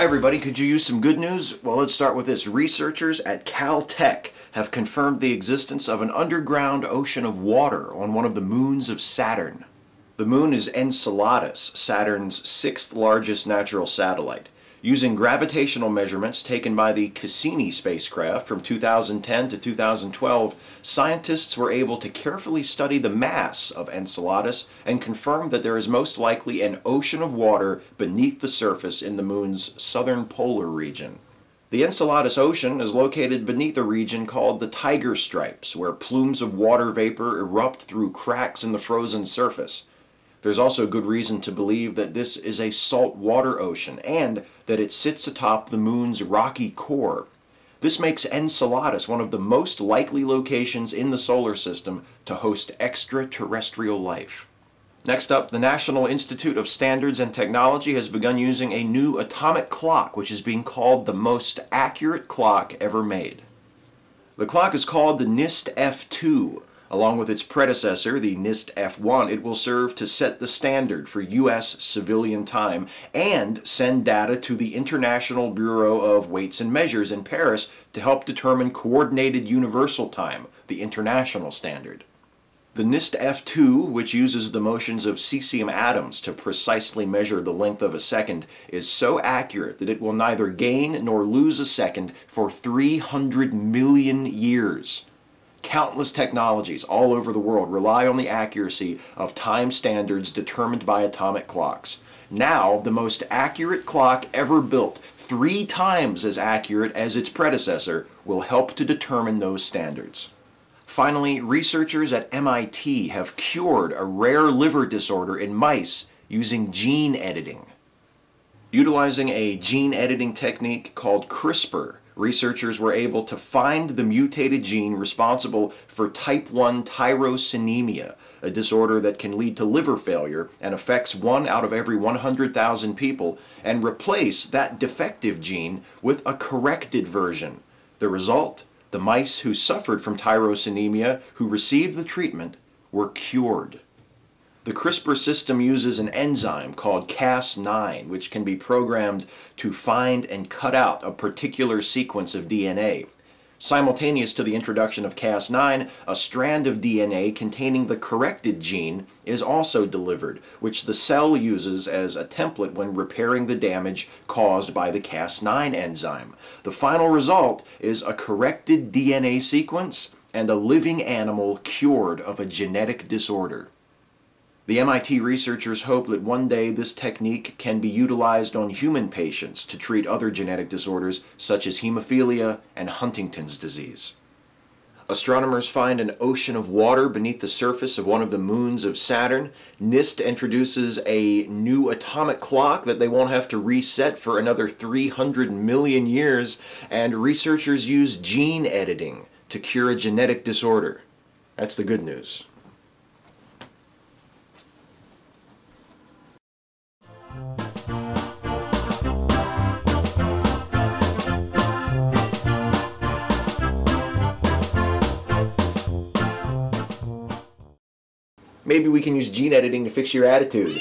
Hi everybody, could you use some good news? Well, let's start with this. Researchers at Caltech have confirmed the existence of an underground ocean of water on one of the moons of Saturn. The moon is Enceladus, Saturn's sixth largest natural satellite. Using gravitational measurements taken by the Cassini spacecraft from 2010 to 2012, scientists were able to carefully study the mass of Enceladus and confirm that there is most likely an ocean of water beneath the surface in the moon's southern polar region. The Enceladus Ocean is located beneath a region called the Tiger Stripes, where plumes of water vapor erupt through cracks in the frozen surface. There's also good reason to believe that this is a saltwater ocean and that it sits atop the moon's rocky core. This makes Enceladus one of the most likely locations in the solar system to host extraterrestrial life. Next up, the National Institute of Standards and Technology has begun using a new atomic clock, which is being called the most accurate clock ever made. The clock is called the NIST F2. Along with its predecessor, the NIST F1, it will serve to set the standard for U.S. civilian time and send data to the International Bureau of Weights and Measures in Paris to help determine coordinated universal time, the international standard. The NIST F2, which uses the motions of cesium atoms to precisely measure the length of a second, is so accurate that it will neither gain nor lose a second for 300 million years. Countless technologies all over the world rely on the accuracy of time standards determined by atomic clocks. Now, the most accurate clock ever built, 3 times as accurate as its predecessor, will help to determine those standards. Finally, researchers at MIT have cured a rare liver disorder in mice using gene editing. Utilizing a gene editing technique called CRISPR, researchers were able to find the mutated gene responsible for type 1 tyrosinemia, a disorder that can lead to liver failure and affects 1 out of every 100,000 people, and replace that defective gene with a corrected version. The result? The mice who suffered from tyrosinemia, who received the treatment, were cured. The CRISPR system uses an enzyme called Cas9, which can be programmed to find and cut out a particular sequence of DNA. Simultaneous to the introduction of Cas9, a strand of DNA containing the corrected gene is also delivered, which the cell uses as a template when repairing the damage caused by the Cas9 enzyme. The final result is a corrected DNA sequence and a living animal cured of a genetic disorder. The MIT researchers hope that one day this technique can be utilized on human patients to treat other genetic disorders such as hemophilia and Huntington's disease. Astronomers find an ocean of water beneath the surface of one of the moons of Saturn. NIST introduces a new atomic clock that they won't have to reset for another 300 million years, and researchers use gene editing to cure a genetic disorder. That's the good news. Maybe we can use gene editing to fix your attitude.